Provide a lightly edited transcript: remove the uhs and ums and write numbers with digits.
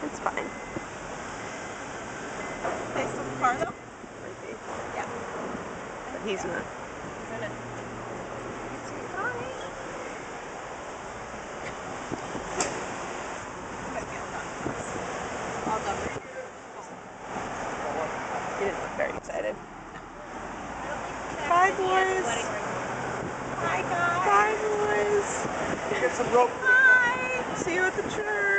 It's fine. Nice little car though? Might be. Yeah. But he's not. He's gonna. It's good body. Might be all done for us. All done for you. He didn't look very excited. No. Bye, boys. Bye, guys. Bye, boys. Get some rope. Bye. See you at the church.